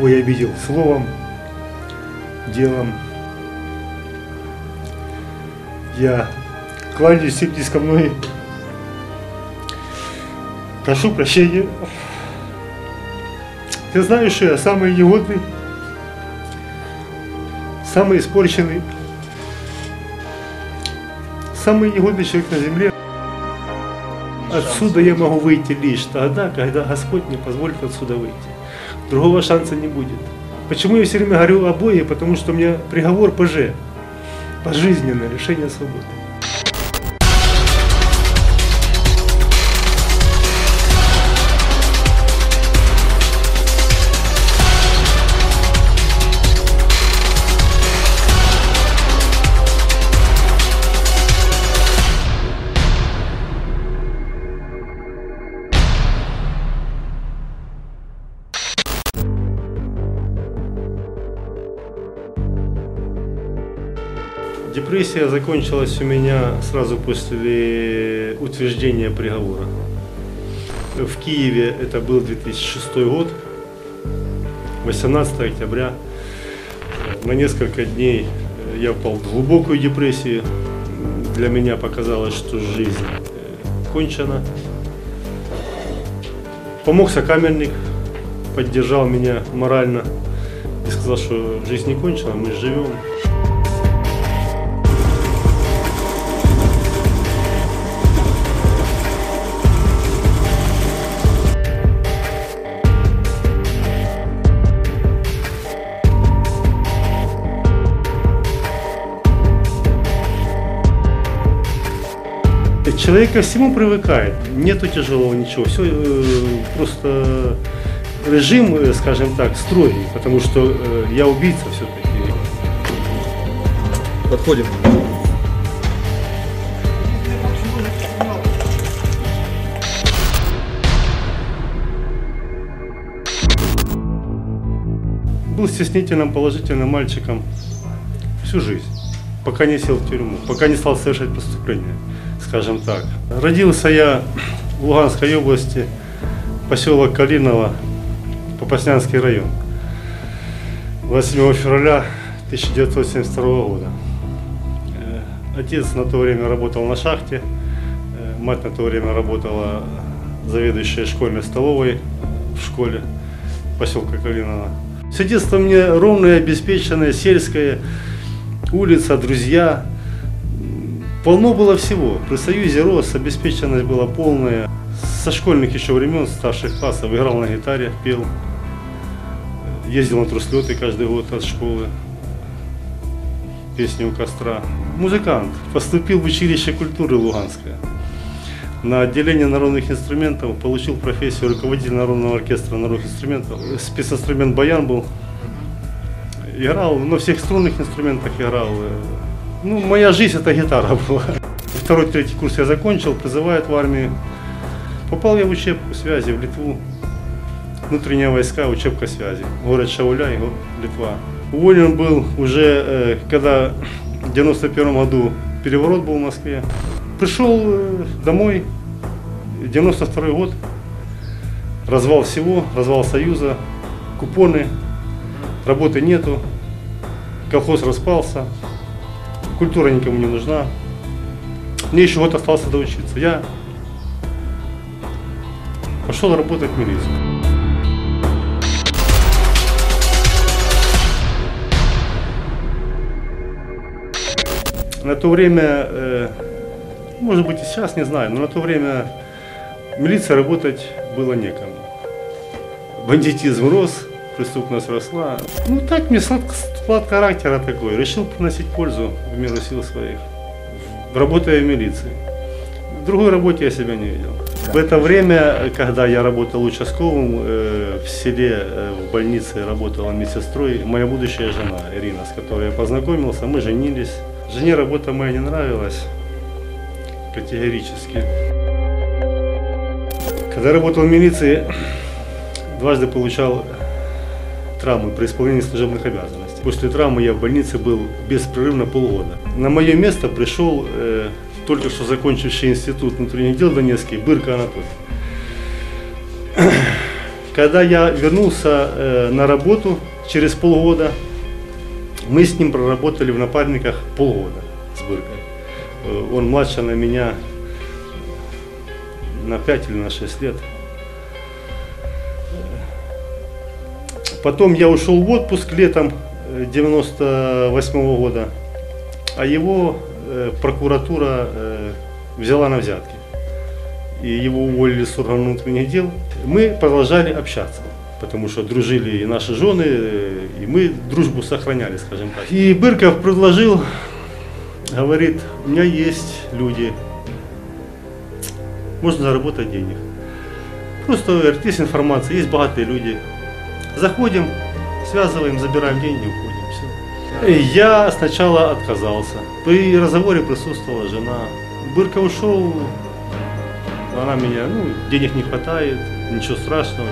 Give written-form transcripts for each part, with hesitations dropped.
кого я видел словом, делом. Я кланяюсь, сидите ко мной. Прошу прощения. Ты знаешь, что я самый негодный, самый испорченный, самый негодный человек на земле. Отсюда я могу выйти лишь тогда, когда Господь мне позволит отсюда выйти. Другого шанса не будет. Почему я все время говорю о бое? Потому что у меня приговор ПЖ. Пожизненное лишение свободы. Депрессия закончилась у меня сразу после утверждения приговора. В Киеве это был 2006 год, 18 октября. На несколько дней я впал в глубокую депрессию. Для меня показалось, что жизнь кончена. Помог сокамерник, поддержал меня морально и сказал, что жизнь не кончена, мы живем. Человек ко всему привыкает, нету тяжелого ничего, все просто режим, скажем так, строгий, потому что я убийца все-таки. Подходим. Был стеснительным, положительным мальчиком всю жизнь, пока не сел в тюрьму, пока не стал совершать преступления. Скажем так. Родился я в Луганской области, поселок Калинова, Попаснянский район, 8 февраля 1972 года. Отец на то время работал на шахте, мать на то время работала заведующей школьной столовой в школе поселка Калинова. Все детство мне ровное, обеспеченное, сельское, улица, друзья. Полно было всего. При Союзе рос, обеспеченность была полная. Со школьных еще времен, старших классов, играл на гитаре, пел. Ездил на труслеты каждый год от школы. Песни у костра. Музыкант. Поступил в училище культуры Луганское. На отделение народных инструментов получил профессию руководителя народного оркестра народных инструментов. Специнструмент баян был. Играл, на всех струнных инструментах играл. Ну, моя жизнь это гитара была. Второй-третий курс я закончил, призывают в армию. Попал я в учебку связи в Литву. Внутренние войска, учебка связи. Город Шауляй, Литва. Уволен был уже, когда в 91 году переворот был в Москве. Пришел домой, 92 год. Развал всего, развал Союза, купоны, работы нету, колхоз распался. Культура никому не нужна. Мне еще вот остался доучиться. Я пошел работать в милицию. На то время, может быть и сейчас, не знаю, но на то время в милиции работать было некому. Бандитизм рос, преступность росла. Ну так мне склад характера такой. Решил приносить пользу в меру сил своих, работая в милиции. В другой работе я себя не видел. В это время, когда я работал участковым, в селе, в больнице работала медсестрой моя будущая жена Ирина, с которой я познакомился. Мы женились. Жене работа моя не нравилась категорически. Когда работал в милиции, дважды получал травмы при исполнении служебных обязанностей. После травмы я в больнице был беспрерывно полгода. На мое место пришел только что закончивший институт внутренних дел Донецкий Бырка Анатолий. Когда я вернулся на работу через полгода, мы с ним проработали в напарниках полгода с Быркой. Он младше на меня на 5 или на 6 лет. Потом я ушел в отпуск летом 98-го года, а его прокуратура взяла на взятки. И его уволили с органов внутренних дел. Мы продолжали общаться, потому что дружили и наши жены, и мы дружбу сохраняли, скажем так. И Бырков предложил, говорит, у меня есть люди, можно заработать денег. Просто, говорит, есть информация, есть богатые люди. Заходим, связываем, забираем деньги, уходим. Все. Я сначала отказался. При разговоре присутствовала жена. Бырков ушел, она меня, денег не хватает, ничего страшного.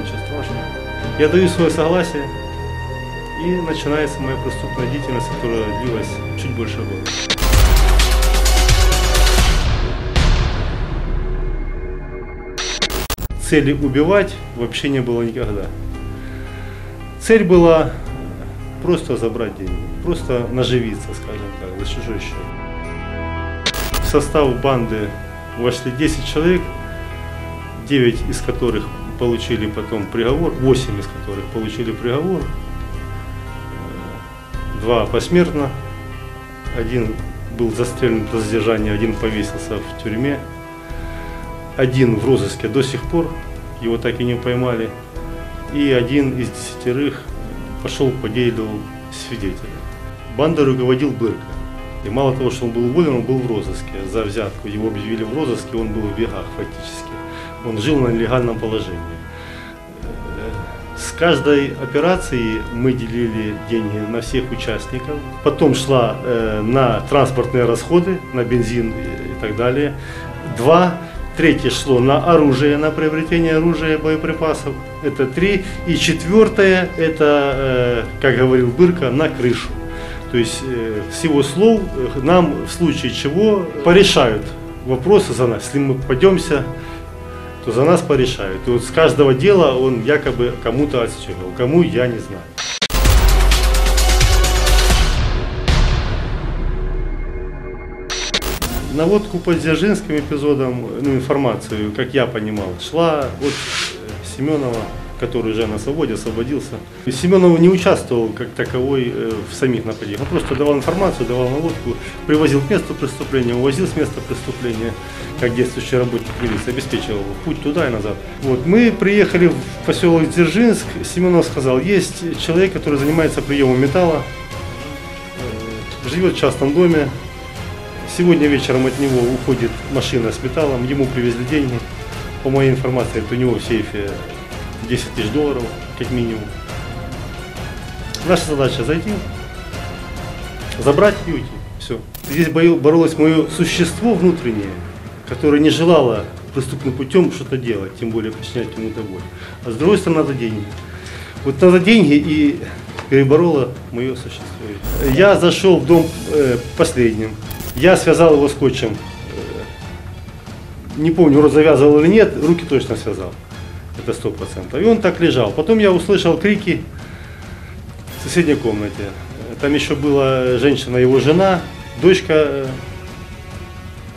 Я даю свое согласие, и начинается моя преступная деятельность, которая длилась чуть больше года. Цели убивать вообще не было никогда. Цель была просто забрать деньги, просто наживиться, скажем так, за чужой счет. В состав банды вошли 10 человек, 9 из которых получили потом приговор, 8 из которых получили приговор, 2 посмертно, 1 был застрелен до задержания, 1 повесился в тюрьме. 1 в розыске до сих пор, его так и не поймали, и 1 из 10 пошел по делу свидетеля. Банда руководил Бырка, и мало того, что он был уволен, он был в розыске за взятку, его объявили в розыске, он был в бегах фактически, он жил на нелегальном положении. С каждой операцией мы делили деньги на всех участников, потом шла на транспортные расходы, на бензин и так далее, 3 шло на оружие, на приобретение оружия и боеприпасов, это 3. И 4 это, как говорил Бырка, на крышу. То есть, с его слов, нам в случае чего порешают вопросы за нас. Если мы попадемся, то за нас порешают. И вот с каждого дела он якобы кому-то отстегивал, кому я не знаю. Наводку по Дзержинским эпизодам, информацию, как я понимал, шла от Семенова, который уже на свободе, освободился. Семенов не участвовал как таковой в самих нападениях, он просто давал информацию, давал наводку, привозил к месту преступления, увозил с места преступления, как действующий работник милиции, обеспечивал путь туда и назад. Вот. Мы приехали в поселок Дзержинск, Семенов сказал, есть человек, который занимается приемом металла, живет в частном доме. Сегодня вечером от него уходит машина с металлом, ему привезли деньги. По моей информации, это у него в сейфе 10 тысяч долларов, как минимум. Наша задача зайти, забрать и уйти. Все. Здесь боролось мое существо внутреннее, которое не желало преступным путем что-то делать, тем более причинять кому-то боль. А с другой стороны, надо деньги. Вот надо деньги и перебороло мое существо. Я зашел в дом последним. Я связал его скотчем, не помню, рот завязывал или нет, руки точно связал, это 100%. И он так лежал. Потом я услышал крики в соседней комнате. Там еще была женщина, его жена, дочка,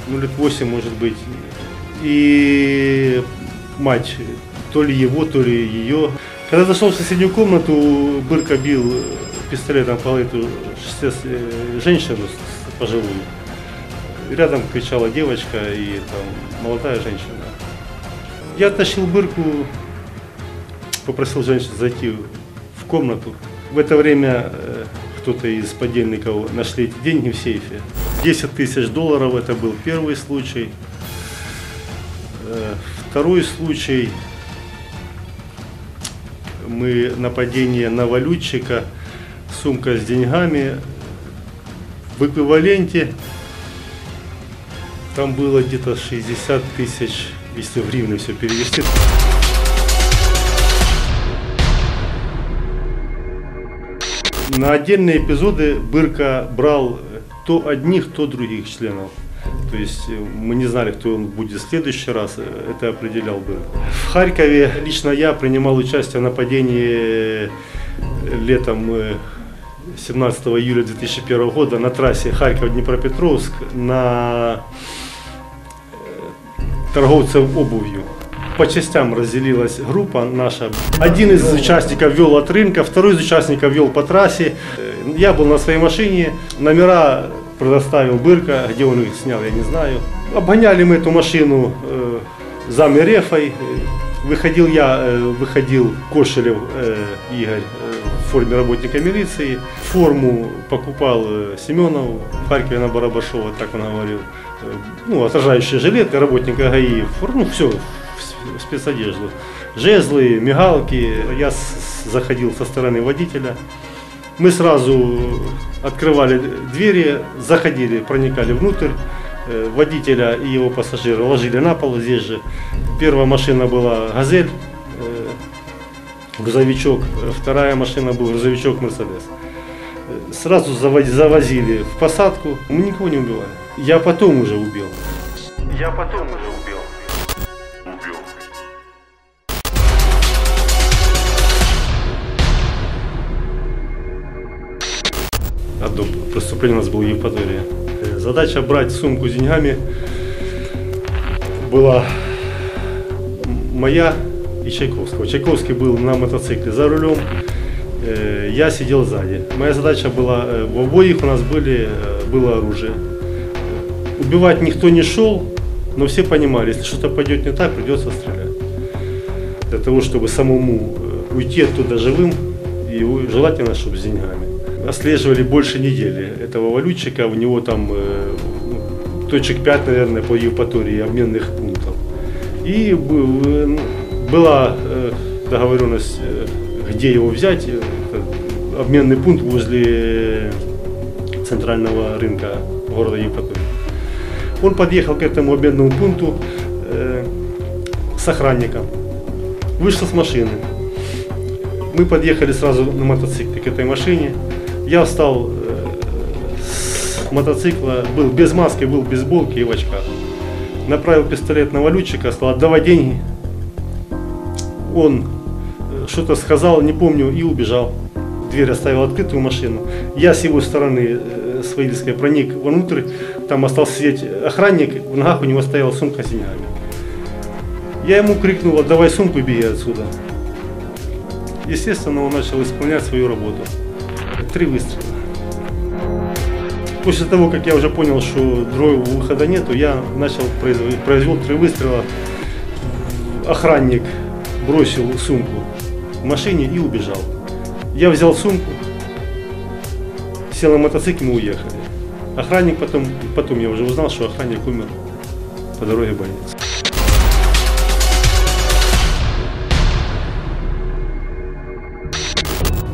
лет 8 может быть, и мать, то ли его, то ли ее. Когда зашел в соседнюю комнату, Бырка бил пистолетом по эту женщину пожилую. Рядом кричала девочка и там молодая женщина. Я оттащил Бырку, попросил женщину зайти в комнату. В это время кто-то из подельников нашли эти деньги в сейфе. 10 тысяч долларов это был первый случай. Второй случай, мы нападение на валютчика, сумка с деньгами. В эквиваленте там было где-то 60 тысяч, если в гривны все перевести. На отдельные эпизоды Бырка брал то одних, то других членов. То есть мы не знали, кто он будет в следующий раз, это определял бы. В Харькове лично я принимал участие в нападении летом 17 июля 2001 года на трассе Харьков-Днепропетровск на торговцев обувью. По частям разделилась группа наша. Один из участников вел от рынка, второй из участников вел по трассе. Я был на своей машине, номера предоставил Бырка, где он их снял, я не знаю. Обгоняли мы эту машину за Мерефой. Выходил я, выходил Кошелев Игорь в форме работника милиции. Форму покупал Семенов в Харькове на Барабашова, так он говорил. Ну, отражающие жилеты, работника ГАИ, ну все, спецодежду. Жезлы, мигалки. Я заходил со стороны водителя. Мы сразу открывали двери, заходили, проникали внутрь, водителя и его пассажира ложили на пол здесь же. Первая машина была «Газель», грузовичок, вторая машина был грузовичок «Мерседес». Сразу завозили в посадку, мы никого не убивали. Я потом уже убил. Одно преступление у нас было в Евпатории. Задача брать сумку с деньгами была моя и Чайковского. Чайковский был на мотоцикле за рулем, я сидел сзади. Моя задача была, в обоих у нас было оружие. Убивать никто не шел, но все понимали, если что-то пойдет не так, придется стрелять. Для того, чтобы самому уйти оттуда живым и желательно, чтобы с деньгами. Отслеживали больше недели этого валютчика, у него там точек 5, наверное, по Евпатории, обменных пунктов. И была договоренность, где его взять, обменный пункт возле центрального рынка города Евпатория. Он подъехал к этому обменному пункту с охранником, вышел с машины. Мы подъехали сразу на мотоцикле к этой машине. Я встал с мотоцикла, был без маски, был в бейсболке и в очках. Направил пистолет на валютчика, сказал: «Отдавай деньги». Он что-то сказал, не помню, и убежал. Дверь оставил открытую машину. Я с его стороны, с водительской, проник внутрь. Там остался сидеть охранник, в ногах у него стояла сумка с деньгами. Я ему крикнул: «Отдавай сумку и беги отсюда». Естественно, он начал исполнять свою работу. 3 выстрела. После того, как я уже понял, что другого выхода нету, я начал произвел 3 выстрела. Охранник бросил сумку в машине и убежал. Я взял сумку, сел на мотоцикл, мы уехали. Охранник потом я уже узнал, что охранник умер по дороге в больницу.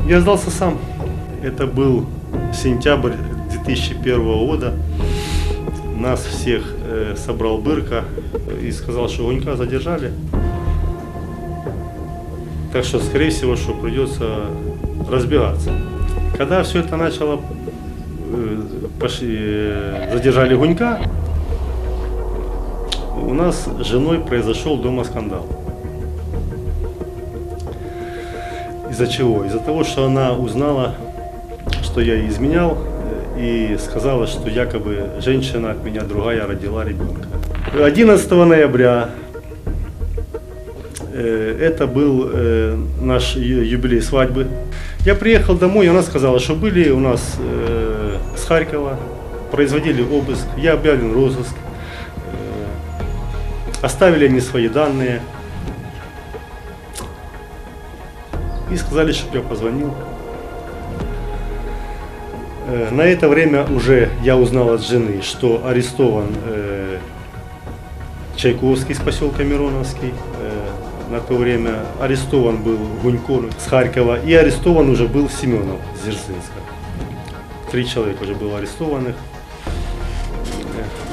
Я сдался сам. Это был сентябрь 2001 года. Нас всех собрал Бырка и сказал, что Гунько задержали. Так что, скорее всего, что придется разбираться. Когда все это начало, задержали Гунько, у нас с женой произошел дома скандал. Из-за чего? Из-за того, что она узнала, что я изменял, и сказала, что якобы женщина от меня другая родила ребенка. 11 ноября, это был наш юбилей свадьбы, я приехал домой, и она сказала, что были у нас с Харькова, производили обыск, я объявлен розыск, оставили они свои данные и сказали, чтобы я позвонил. На это время уже я узнал от жены, что арестован Чайковский с поселка Мироновский. На то время арестован был Гунько с Харькова и арестован уже был Семенов с Дзержинска. 3 человека уже было арестованных.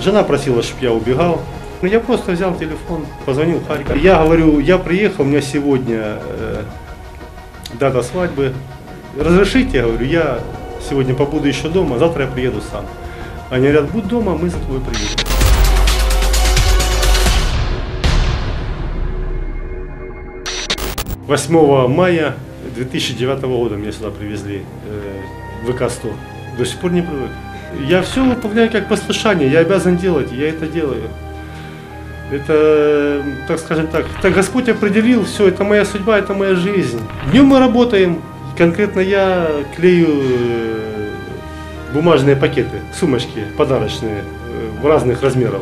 Жена просила, чтобы я убегал. Но я просто взял телефон, позвонил в Харьков. Я говорю: я приехал, у меня сегодня дата свадьбы. Разрешите, я говорю, я сегодня побуду еще дома, завтра я приеду сам. Они говорят: будь дома, мы за тобой приедем. 8 мая 2009 года меня сюда привезли в ИК-100. До сих пор не привык. Я все выполняю как послушание, я обязан делать, я это делаю. Это, так скажем так Господь определил, все, это моя судьба, это моя жизнь. Днем мы работаем, конкретно я клею бумажные пакеты, сумочки подарочные, разных размеров.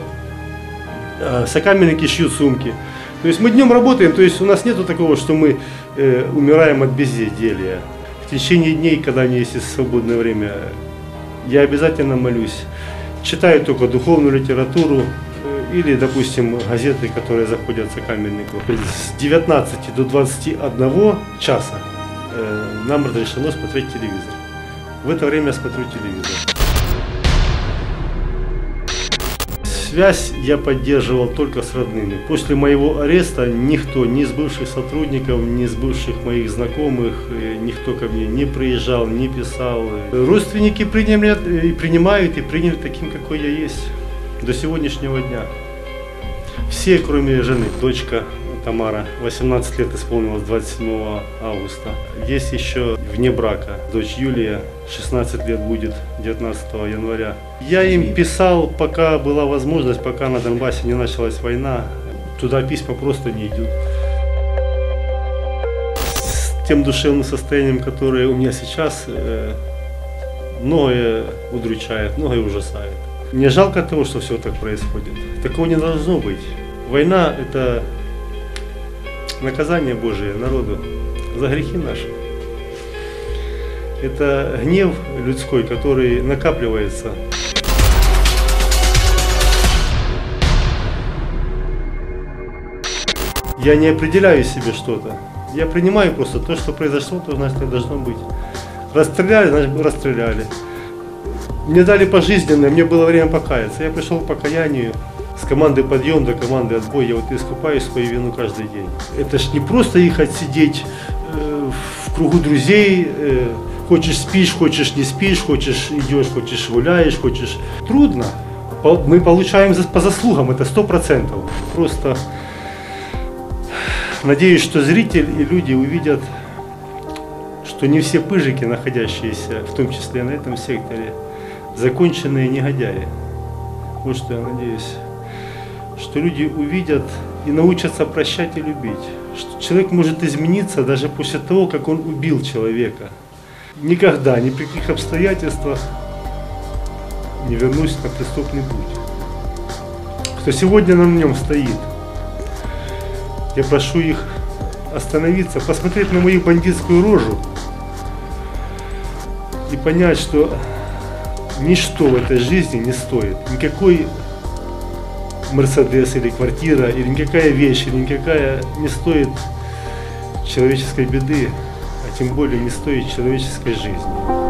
Сокамерники шьют сумки. То есть мы днем работаем, то есть у нас нету такого, что мы умираем от безделия. В течение дней, когда они есть свободное время, я обязательно молюсь. Читаю только духовную литературу или, допустим, газеты, которые заходят сокамернику. С 19 до 21 часа нам разрешено смотреть телевизор. В это время я смотрю телевизор. Связь я поддерживал только с родными. После моего ареста никто, ни из бывших сотрудников, ни из бывших моих знакомых, никто ко мне не приезжал, не писал. Родственники приняли таким, какой я есть до сегодняшнего дня. Все, кроме жены, дочка Тамара, 18 лет исполнилось 27 августа. Есть еще вне брака, дочь Юлия, 16 лет будет 19 января. Я им писал, пока была возможность, пока на Донбассе не началась война. Туда письма просто не идут. С тем душевным состоянием, которое у меня сейчас, многое удручает, многое ужасает. Мне жалко того, что все так происходит. Такого не должно быть. Война – это наказание Божие народу за грехи наши. Это гнев людской, который накапливается. Я не определяю себе что-то. Я принимаю просто то, что произошло, то, значит, это должно быть. Расстреляли, значит, расстреляли. Мне дали пожизненное, мне было время покаяться. Я пришел к покаянию. С команды подъем до команды отбой я вот искупаю свою вину каждый день. Это ж не просто их отсидеть в кругу друзей. Хочешь спишь, хочешь не спишь, хочешь идешь, хочешь гуляешь, хочешь... Трудно. Мы получаем по заслугам, это 100%. Просто надеюсь, что зритель и люди увидят, что не все пыжики, находящиеся, в том числе на этом секторе, законченные негодяи. Вот что я надеюсь. Что люди увидят и научатся прощать и любить. Что человек может измениться даже после того, как он убил человека. Никогда, ни при каких обстоятельствах не вернусь на преступный путь. Кто сегодня на нем стоит, я прошу их остановиться, посмотреть на мою бандитскую рожу и понять, что ничто в этой жизни не стоит. Никакой Мерседес или квартира, или никакая вещь, или никакая не стоит человеческой беды, а тем более не стоит человеческой жизни.